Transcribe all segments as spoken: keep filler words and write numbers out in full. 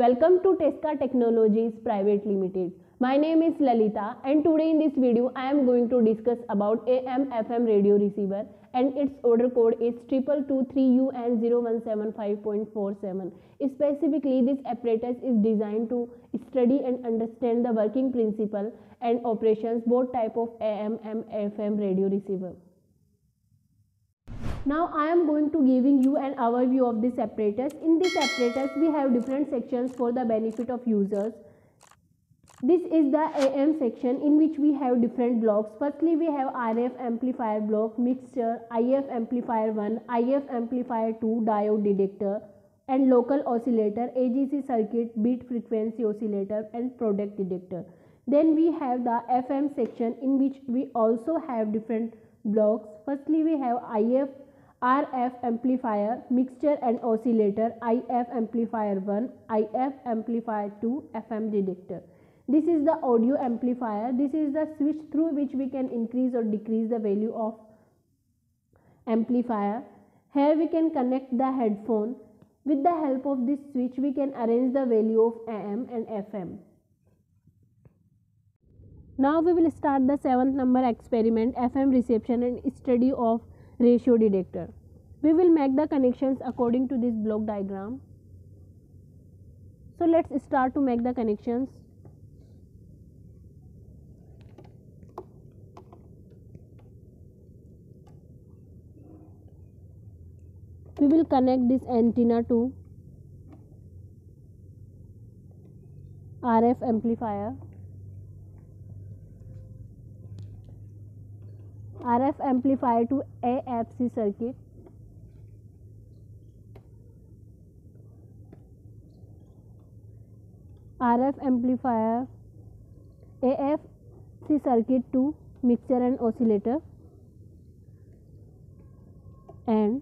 Welcome to Tesca Technologies Private Limited. My name is Lalita and today in this video I am going to discuss about A M F M radio receiver and its order code is two two three U N zero one seven five point four seven. Specifically, this apparatus is designed to study and understand the working principle and operations both type of A M and F M radio receiver. Now I am going to giving you an overview of this apparatus. In this apparatus we have different sections for the benefit of users. This is the A M section in which we have different blocks. Firstly we have R F amplifier block, mixture, I F amplifier one, I F amplifier two, diode detector and local oscillator, A G C circuit, beat frequency oscillator and product detector. Then we have the F M section in which we also have different blocks. Firstly we have I F R F amplifier, mixture and oscillator, I F amplifier one, I F amplifier two, F M detector. This is the audio amplifier. This is the switch through which we can increase or decrease the value of amplifier. Here we can connect the headphone. With the help of this switch we can arrange the value of A M and F M. Now we will start the seventh number experiment, F M reception and study of ratio detector. We will make the connections according to this block diagram. So let's start to make the connections. We will connect this antenna to R F amplifier. R F amplifier to A G C circuit. R F amplifier A G C circuit to mixture and oscillator and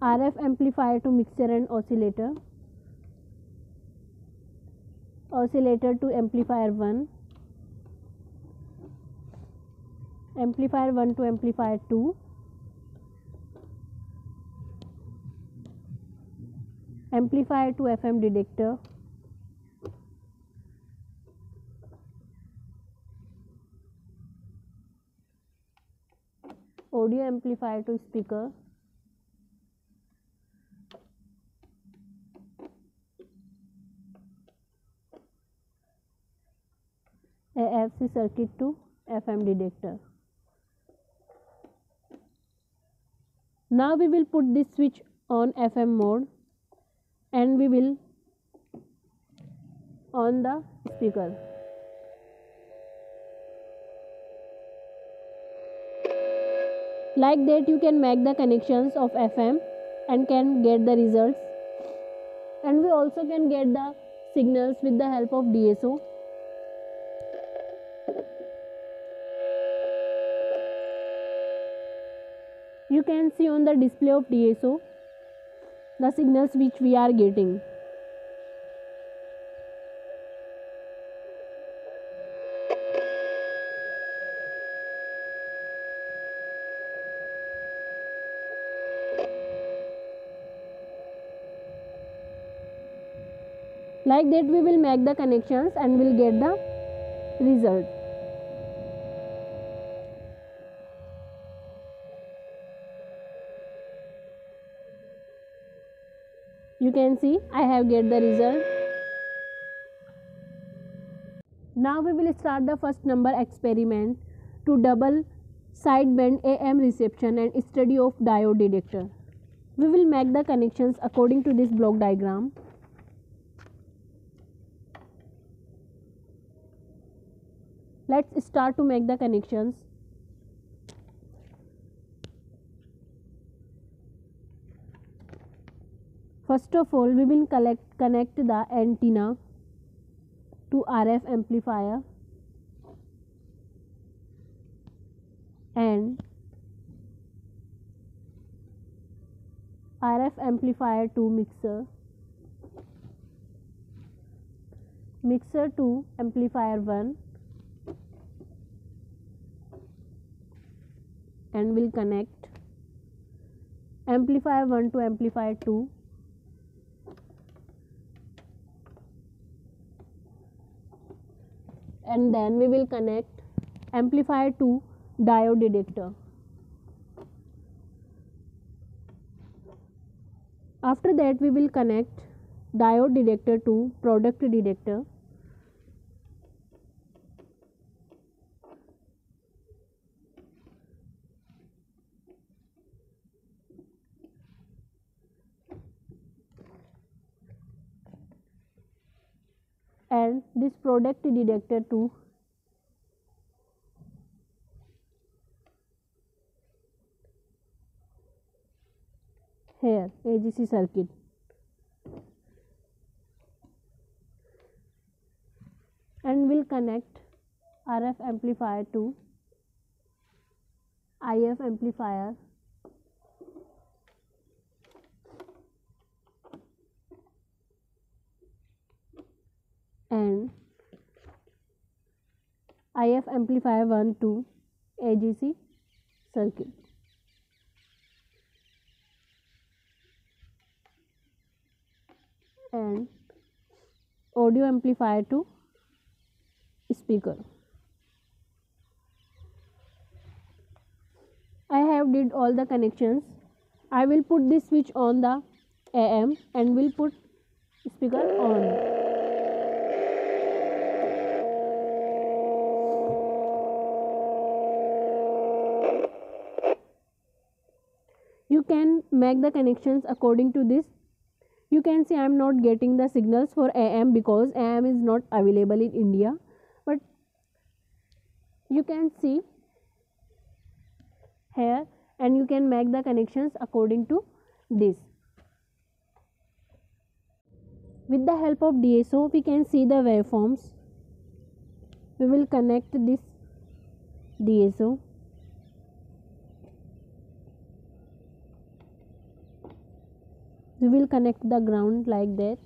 R F amplifier to mixture and oscillator, oscillator to amplifier one, amplifier one to amplifier two, amplifier to F M detector, audio amplifier to speaker, A F C circuit to F M detector. Now we will put this switch on F M mode and we will on the speaker. Like that you can make the connections of F M and can get the results, and we also can get the signals with the help of D S O. You can see on the display of D S O the signals which we are getting. Like that we will make the connections and we'll get the result. You can see I have get the result. Now we will start the first number experiment to double sideband A M reception and study of diode detector. We will make the connections according to this block diagram. Let's start to make the connections. First of all, we will collect, connect the antenna to R F amplifier and R F amplifier to mixer, mixer to amplifier one, and we'll connect amplifier one to amplifier two and then we will connect amplifier to diode detector. After that we will connect diode detector to product detector. And this product detector to here A G C circuit. And we'll connect R F amplifier to I F amplifier. And I F amplifier one to A G C circuit. And audio amplifier to speaker. I have did all the connections. I will put this switch on the A M and will put speaker on. You can make the connections according to this. You can see I am not getting the signals for A M because A M is not available in India. But you can see here and you can make the connections according to this. With the help of D S O, we can see the waveforms. We will connect this D S O. We will connect the ground like that.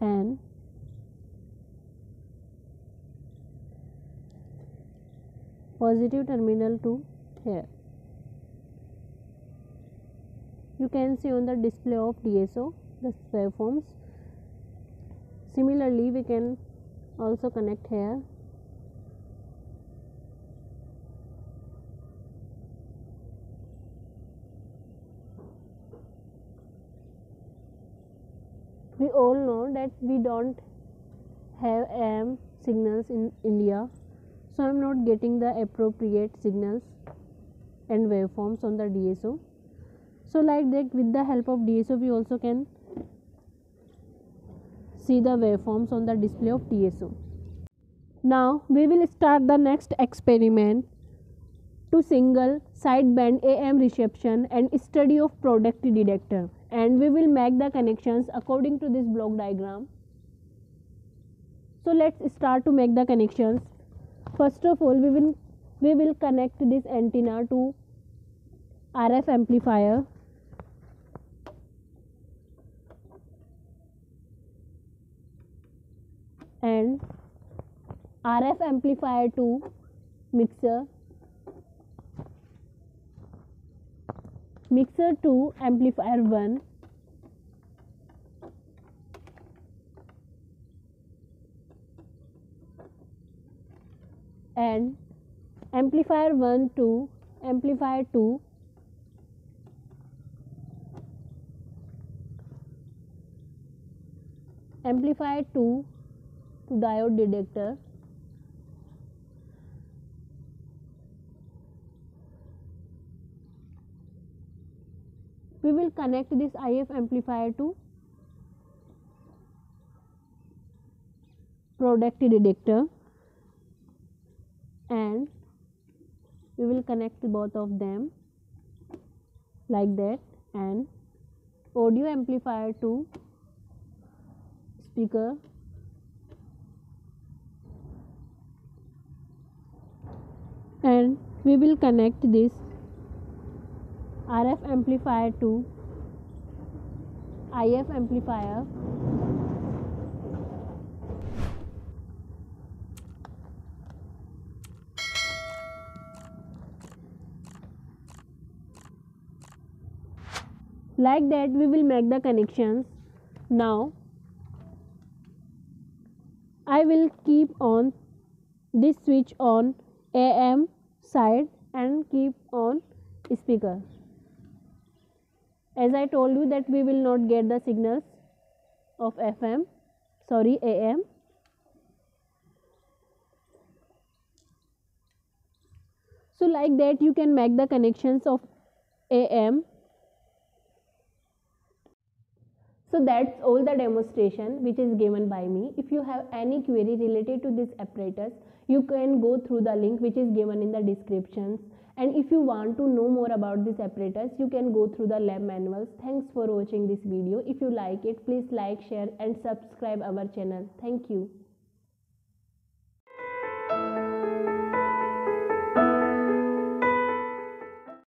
And positive terminal to here. You can see on the display of D S O the waveforms. Similarly, we can also connect here. We all know that we don't have A M signals in India, so I am not getting the appropriate signals and waveforms on the D S O. So like that, with the help of D S O, we also can see the waveforms on the display of T S O. Now we will start the next experiment to single sideband A M reception and study of product detector, and we will make the connections according to this block diagram. So let's start to make the connections. First of all, we will we will connect this antenna to R F amplifier. And R F amplifier to mixer, mixer to amplifier one, and amplifier one to amplifier two, amplifier two to diode detector, we will connect this I F amplifier to product detector, and we will connect both of them like that, and audio amplifier to speaker. And we will connect this R F amplifier to I F amplifier. Like that we will make the connections. Now I will keep on this switch on A M side and keep on speaker. As I told you that we will not get the signals of F M, sorry A M. So like that you can make the connections of A M. So that's all the demonstration which is given by me. If you have any query related to these apparatus, you can go through the link which is given in the descriptions. And if you want to know more about these apparatus, you can go through the lab manuals. Thanks for watching this video. If you like it, please like, share and subscribe our channel. Thank you.